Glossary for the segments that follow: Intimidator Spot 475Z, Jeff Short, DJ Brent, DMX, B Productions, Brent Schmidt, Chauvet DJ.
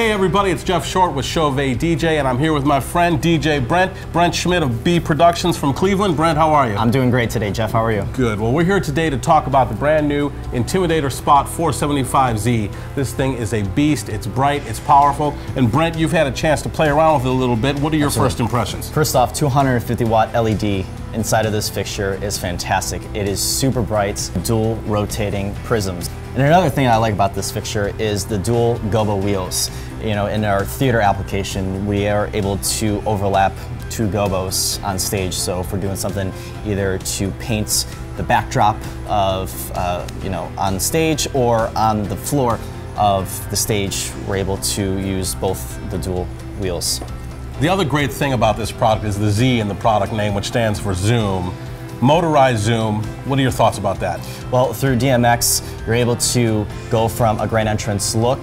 Hey everybody, it's Jeff Short with Chauvet DJ, and I'm here with my friend DJ Brent Schmidt of B Productions from Cleveland. Brent, how are you? I'm doing great today, Jeff. How are you? Good. Well, we're here today to talk about the brand new Intimidator Spot 475Z. This thing is a beast. It's bright, it's powerful, and Brent, you've had a chance to play around with it a little bit. What are your first impressions? First off, 250-watt LED inside of this fixture is fantastic. It is super bright, dual rotating prisms. And another thing I like about this fixture is the dual gobo wheels. You know, in our theater application, we are able to overlap two gobos on stage. So if we're doing something either to paint the backdrop of, you know, on stage or on the floor of the stage, we're able to use both the dual wheels. The other great thing about this product is the Z in the product name, which stands for Zoom. Motorized zoom, what are your thoughts about that? Well, through DMX, you're able to go from a grand entrance look,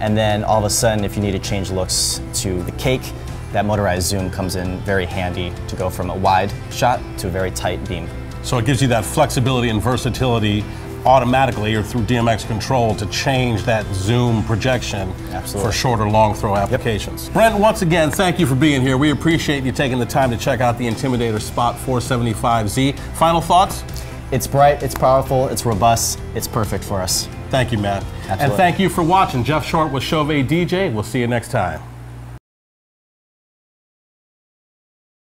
and then all of a sudden, if you need to change looks to the cake, that motorized zoom comes in very handy to go from a wide shot to a very tight beam. So it gives you that flexibility and versatility automatically or through DMX control to change that zoom projection for short or long throw applications. Yep. Brent, once again, thank you for being here. We appreciate you taking the time to check out the Intimidator Spot 475Z. Final thoughts? It's bright, it's powerful, it's robust, it's perfect for us. Thank you, Matt. Absolutely. And thank you for watching. Jeff Short with Chauvet DJ. We'll see you next time.